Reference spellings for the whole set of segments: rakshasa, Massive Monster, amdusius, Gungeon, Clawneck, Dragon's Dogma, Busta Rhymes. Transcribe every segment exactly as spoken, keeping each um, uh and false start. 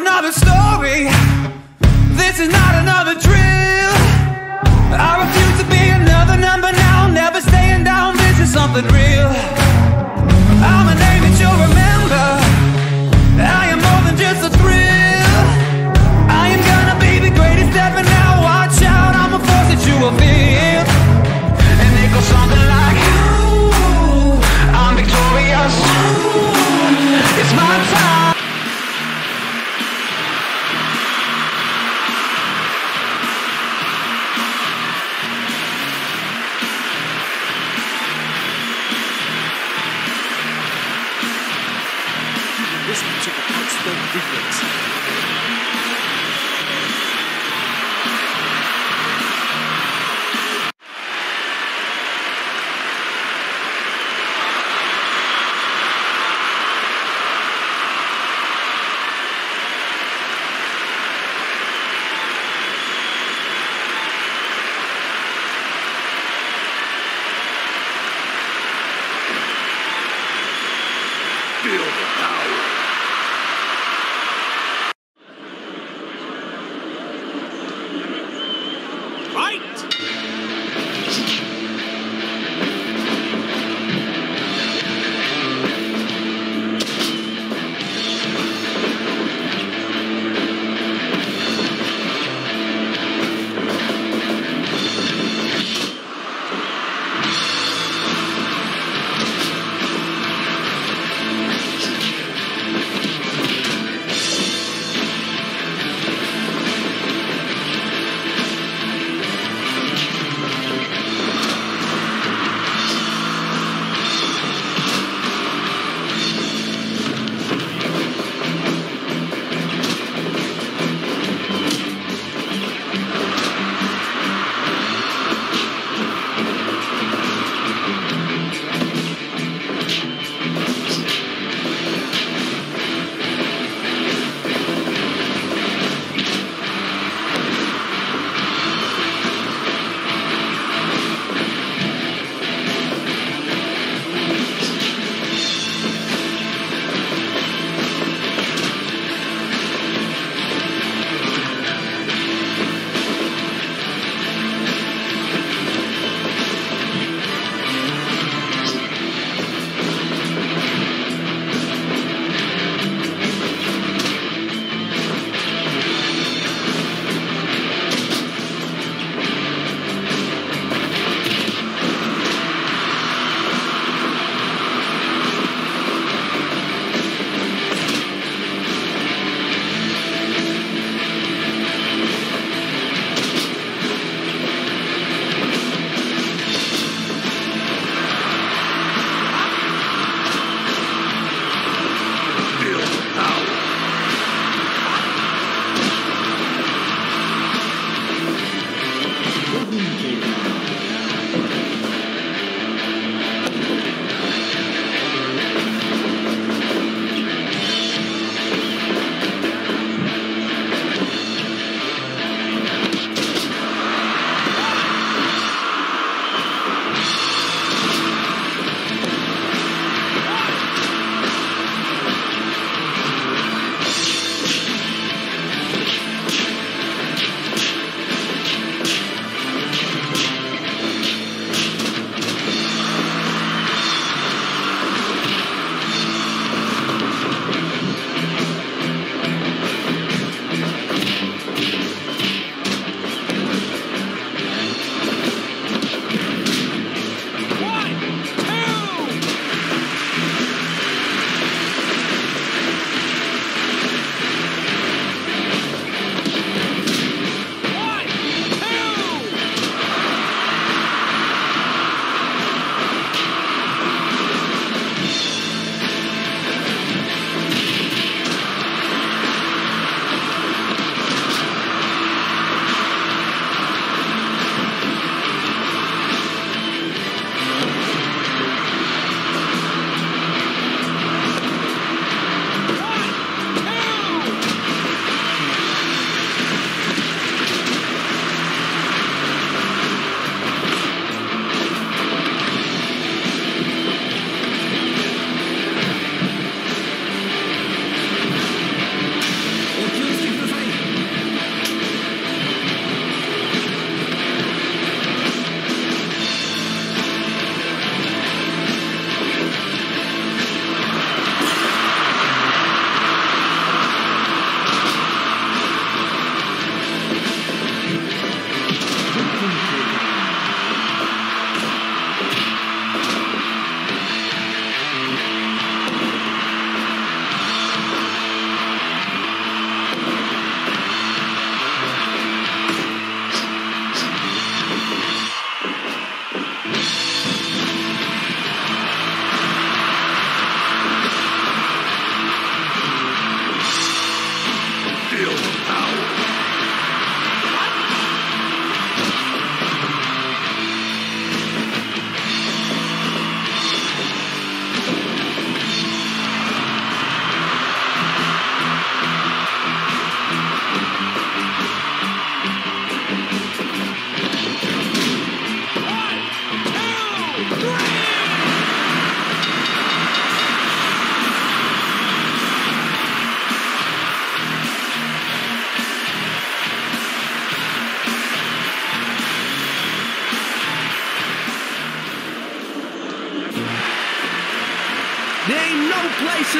another story. This is not another drill. I refuse to be another number now. Never staying down, this is something real. I'm a name that you'll remember. I am more than just a thrill. I am gonna be the greatest ever now. Watch out, I'm a force that you will feel. And it goes something like, ooh, I'm victorious. Ooh, it's my time. Feel the power.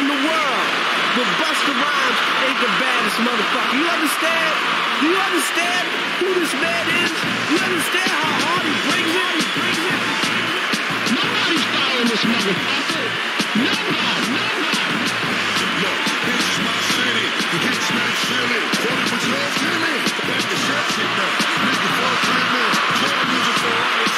in the world, but Busta Rhymes ain't the baddest motherfucker. You understand? Do you understand who this man is? You understand how hard he brings it? He brings it. Nobody's following this motherfucker. Nobody. Nobody. Look, this is my city. The kids not silly. What if it's not silly? That's the shit shit now. Make it all treatment. Try music for us.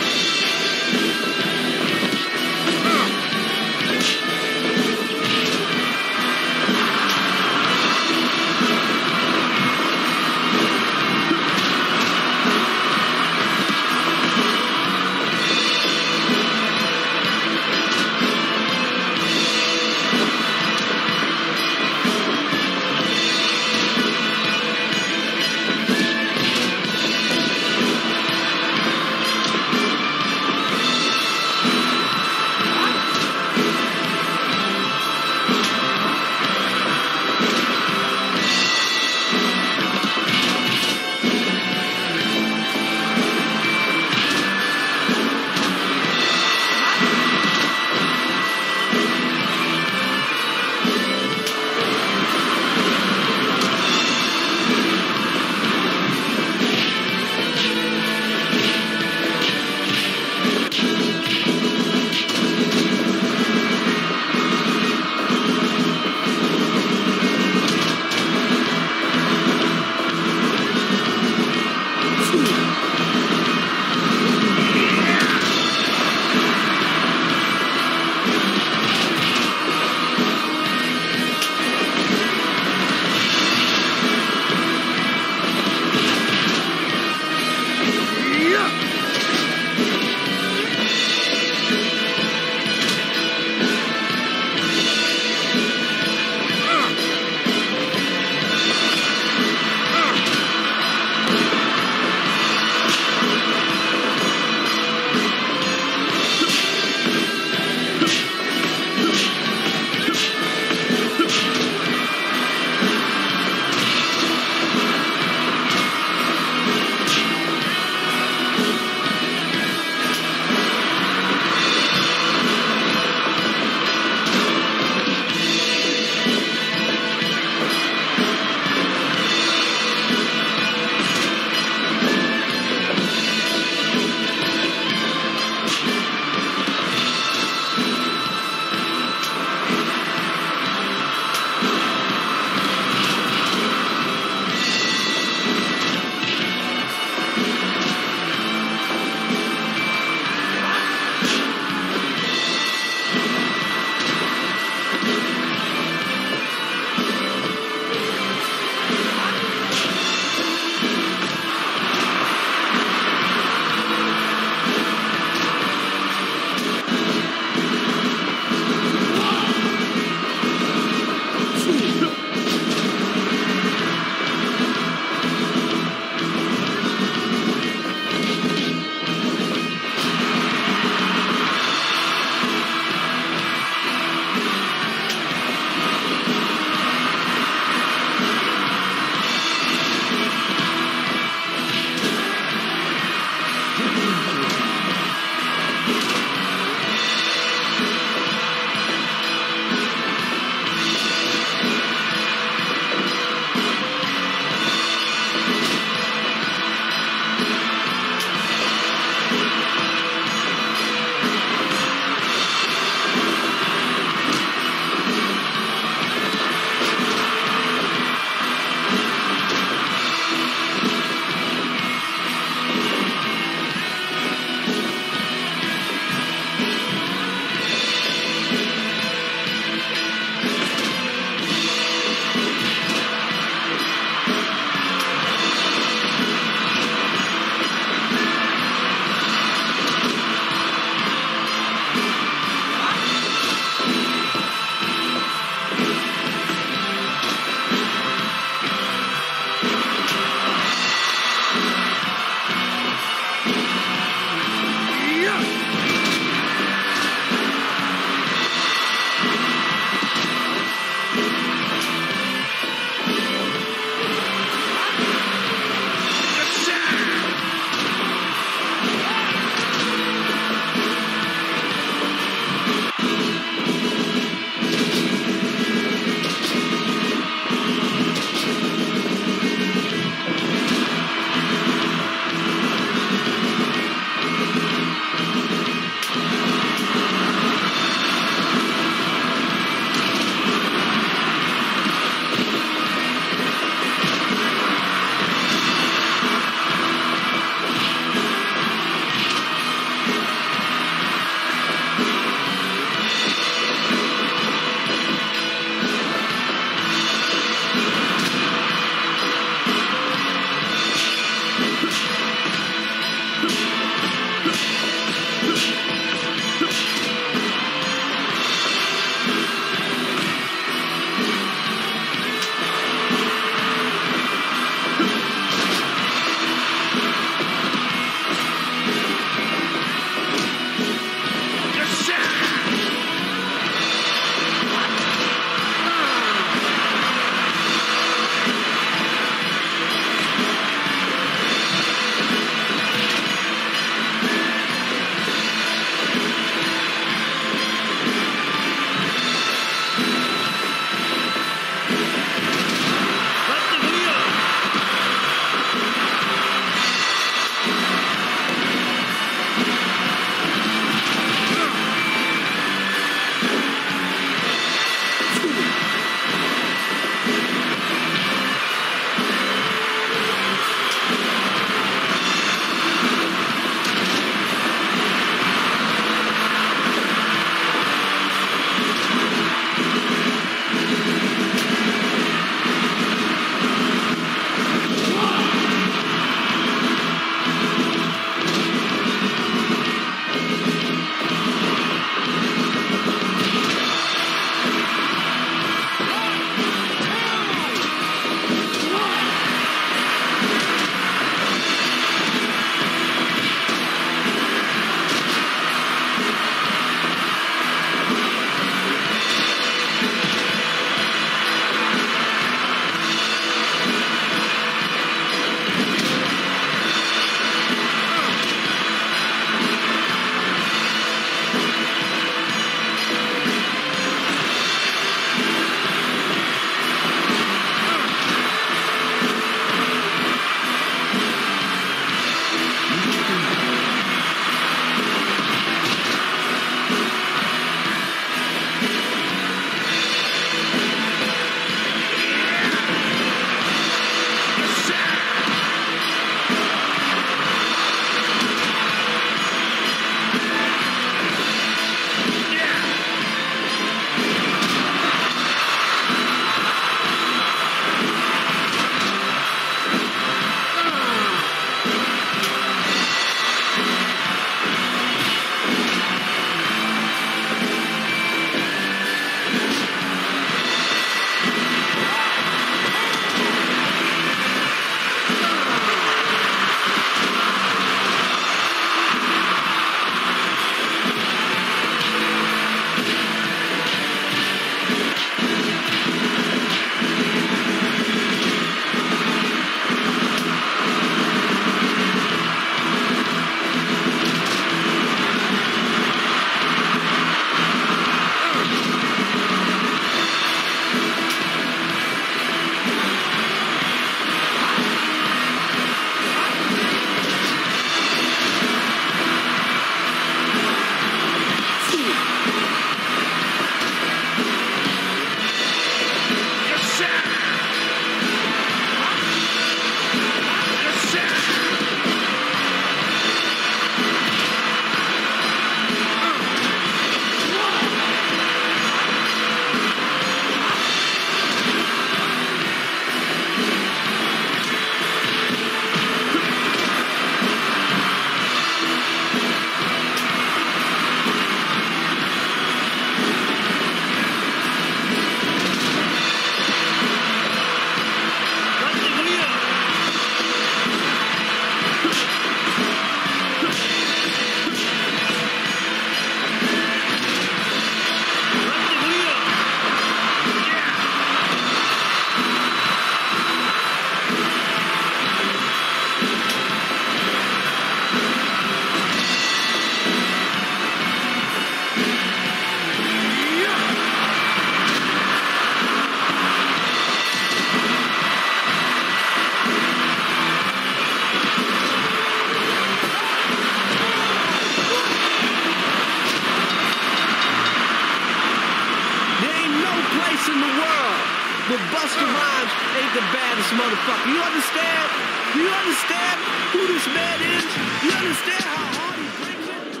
Busta Rhymes ain't the baddest motherfucker. You understand? You understand who this man is? You understand how hard he brings it?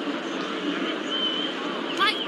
Mike.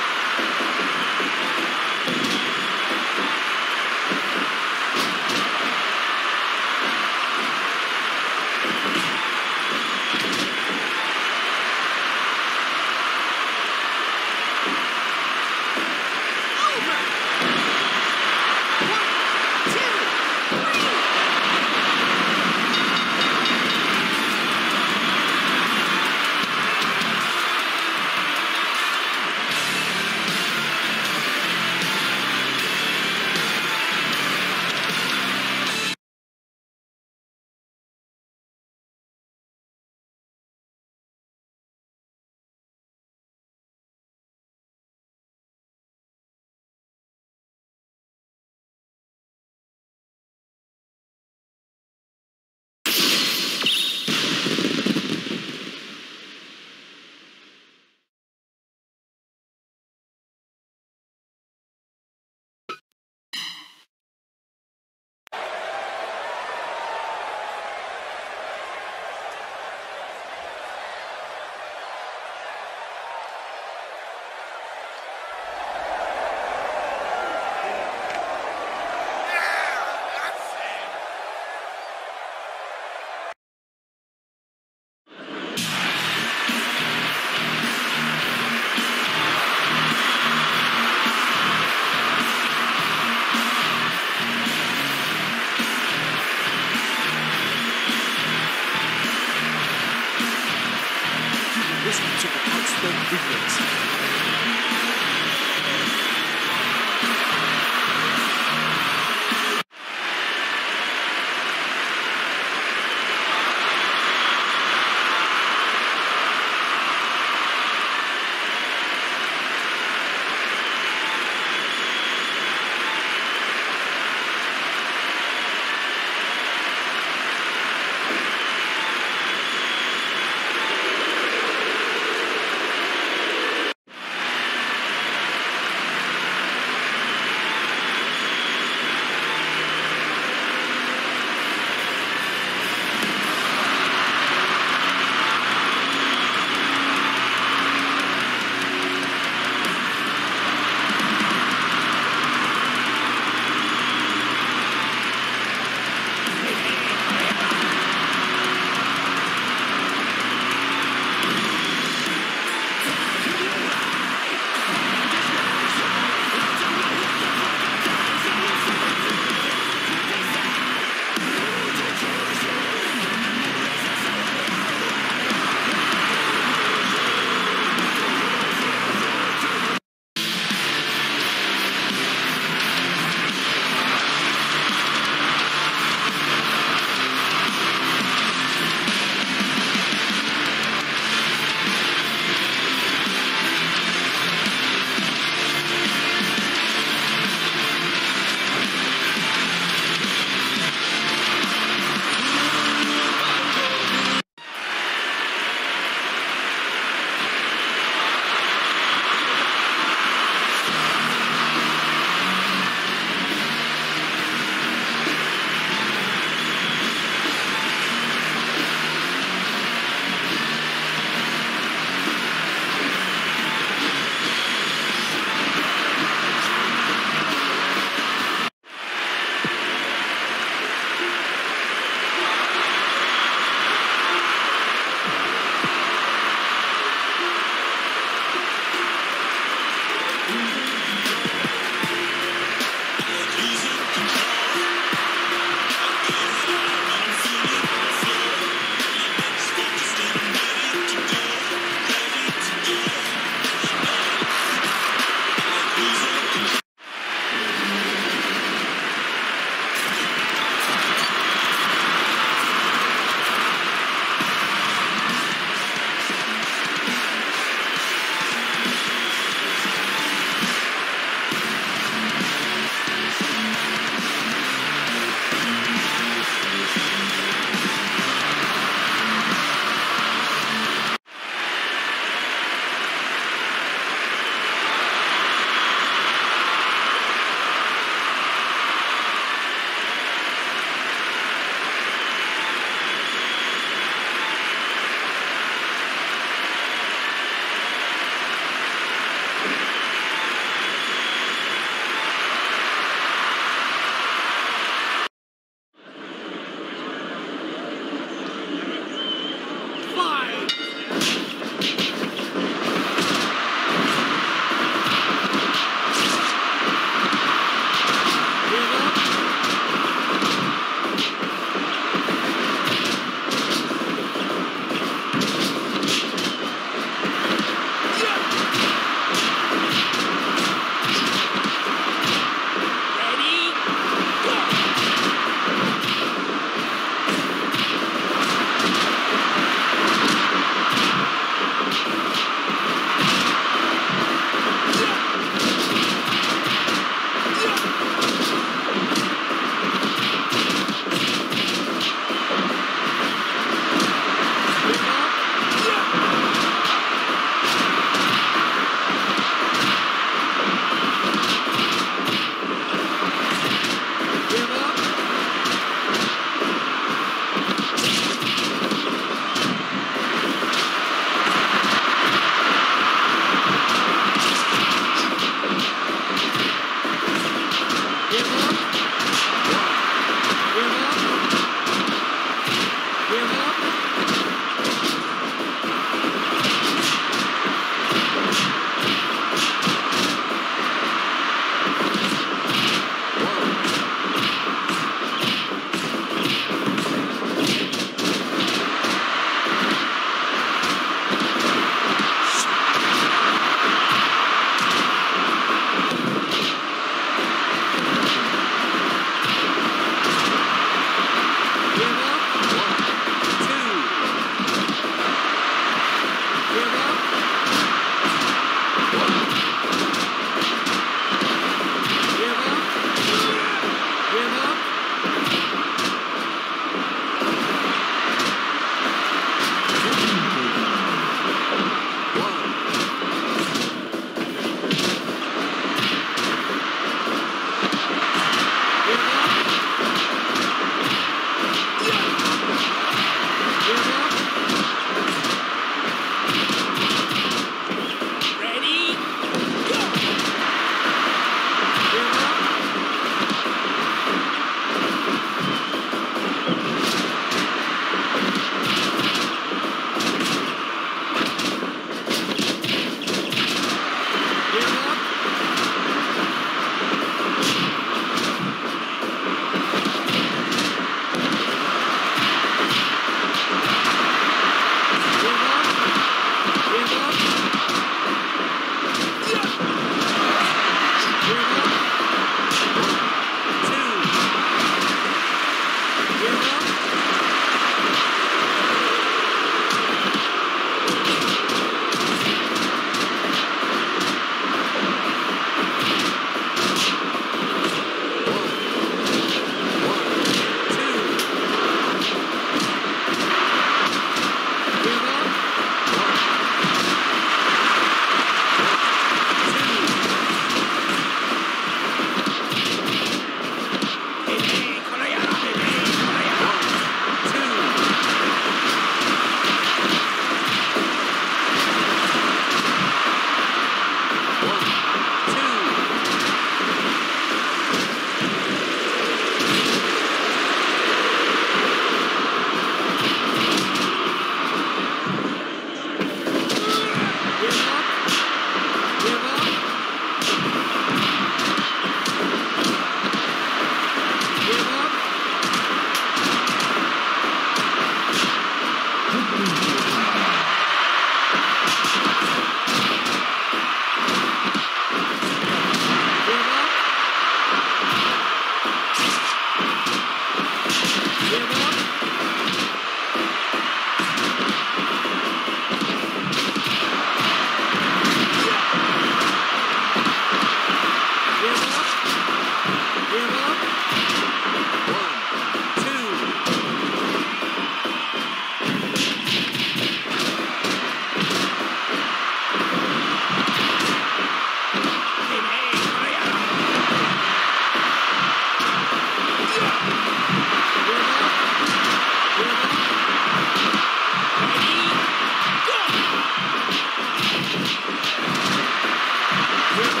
You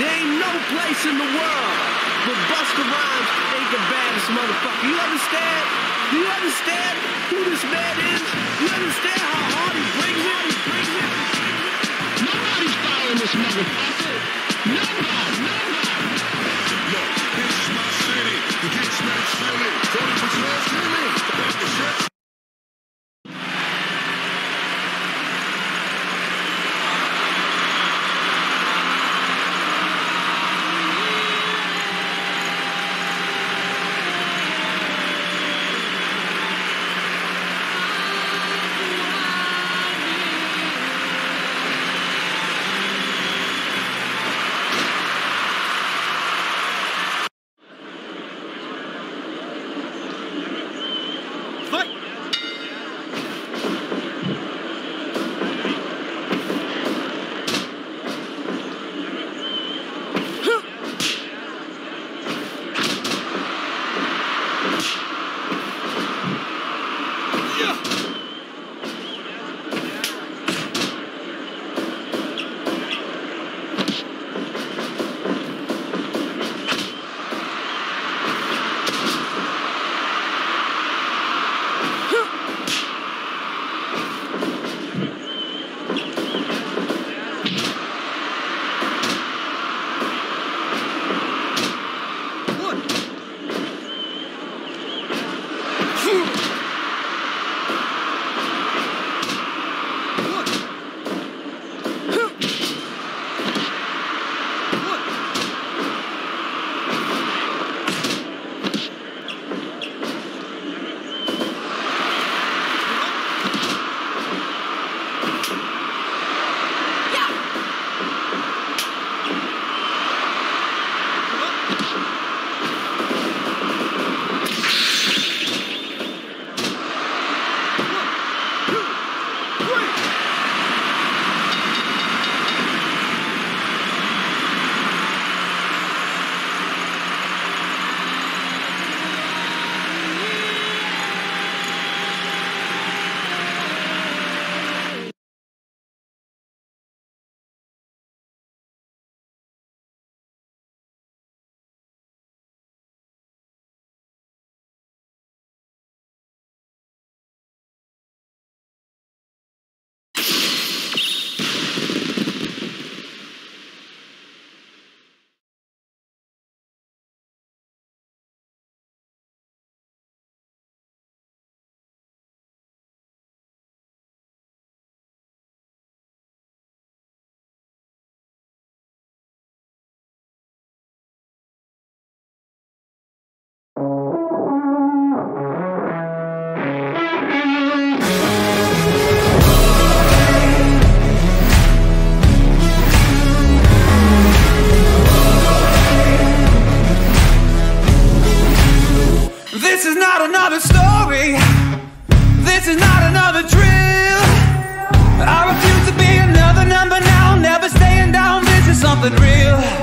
There ain't no place in the world where Busta Rhymes ain't the baddest motherfucker. You understand? Do you understand who this man is? You understand how hard he brings it? He brings it. Nobody's following this motherfucker. Nobody, nobody. Yo, this is my city. The kids not silly. forty percent silly. That's not another story. This is not another drill. I refuse to be another number now, never staying down. This is something real.